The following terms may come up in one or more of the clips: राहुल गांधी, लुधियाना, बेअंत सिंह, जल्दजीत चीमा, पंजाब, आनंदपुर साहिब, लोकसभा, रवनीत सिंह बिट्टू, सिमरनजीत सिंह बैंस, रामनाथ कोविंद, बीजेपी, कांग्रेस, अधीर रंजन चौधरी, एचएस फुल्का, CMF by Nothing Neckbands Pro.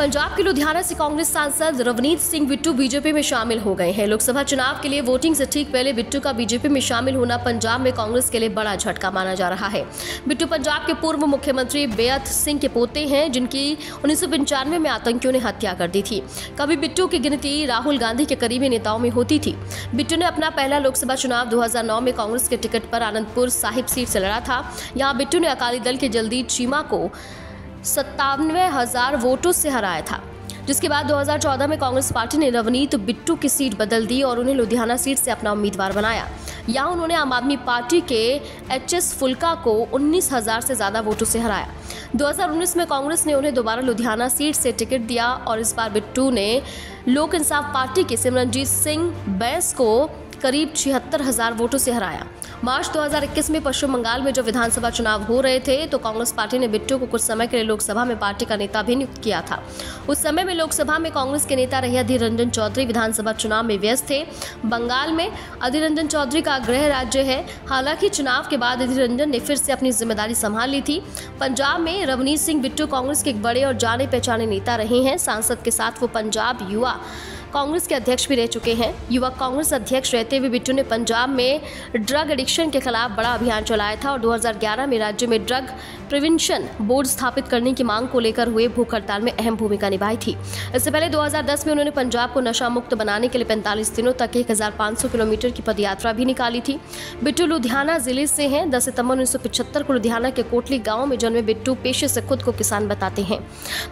पंजाब के लुधियाना से कांग्रेस सांसद रवनीत सिंह बिट्टू बीजेपी में शामिल हो गए हैं। लोकसभा चुनाव के लिए वोटिंग से ठीक पहले बिट्टू का बीजेपी में शामिल होना पंजाब में कांग्रेस के लिए बड़ा झटका माना जा रहा है। बिट्टू पंजाब के पूर्व मुख्यमंत्री बेअंत सिंह के पोते हैं, जिनकी 1995 में आतंकियों ने हत्या कर दी थी। कभी बिट्टू की गिनती राहुल गांधी के करीबी नेताओं में होती थी। बिट्टू ने अपना पहला लोकसभा चुनाव 2009 में कांग्रेस के टिकट पर आनंदपुर साहिब सीट से लड़ा था। यहाँ बिट्टू ने अकाली दल के जल्दजीत चीमा को 97,000 वोटों से हराया था, जिसके बाद 2014 में कांग्रेस पार्टी ने रवनीत बिट्टू की सीट बदल दी और उन्हें लुधियाना सीट से अपना उम्मीदवार बनाया। यहाँ उन्होंने आम आदमी पार्टी के एचएस फुल्का को 19,000 से ज़्यादा वोटों से हराया। 2019 में कांग्रेस ने उन्हें दोबारा लुधियाना सीट से टिकट दिया और इस बार बिट्टू ने लोक इंसाफ पार्टी के सिमरनजीत सिंह बैंस को करीब 76,000 वोटों से हराया। मार्च 2021 में पश्चिम बंगाल में जो विधानसभा चुनाव हो रहे थे तो कांग्रेस पार्टी ने बिट्टू को कुछ समय के लिए लोकसभा में पार्टी का नेता भी नियुक्त किया था। उस समय में लोकसभा में कांग्रेस के नेता रहे अधीर रंजन चौधरी विधानसभा चुनाव में व्यस्त थे। बंगाल में अधीर रंजन चौधरी का गृह राज्य है। हालांकि चुनाव के बाद अधीर रंजन ने फिर से अपनी जिम्मेदारी संभाल ली थी। पंजाब में रवनीत सिंह बिट्टू कांग्रेस के एक बड़े और जाने पहचाने नेता रहे हैं। सांसद के साथ वो पंजाब युवा कांग्रेस के अध्यक्ष भी रह चुके हैं। युवा कांग्रेस अध्यक्ष रहते हुए बिट्टू ने पंजाब में ड्रग एडिक्शन के खिलाफ बड़ा अभियान चलाया था और 2011 में राज्य में ड्रग प्रिवेंशन बोर्ड स्थापित करने की मांग को लेकर हुए भूख हड़ताल में अहम भूमिका निभाई थी। इससे पहले 2010 में उन्होंने पंजाब को नशा मुक्त बनाने के लिए 45 दिनों तक 1500 किलोमीटर की पदयात्रा भी निकाली थी। बिट्टू लुधियाना जिले से हैं। 10 सितंबर 1975 को लुधियाना के कोटली गाँव में जन्मे बिट्टू पेशे से खुद को किसान बताते हैं।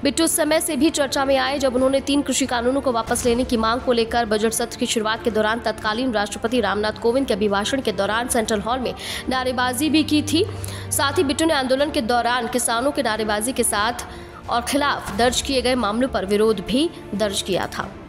बिट्टू उस समय से भी चर्चा में आए जब उन्होंने 3 कृषि कानूनों को वापस लेने की मांग को लेकर बजट सत्र की शुरुआत के दौरान तत्कालीन राष्ट्रपति रामनाथ कोविंद के अभिभाषण के दौरान सेंट्रल हॉल में नारेबाजी भी की थी। साथ ही बिट्टू ने आंदोलन के दौरान किसानों के नारेबाजी के साथ और खिलाफ दर्ज किए गए मामलों पर विरोध भी दर्ज किया था।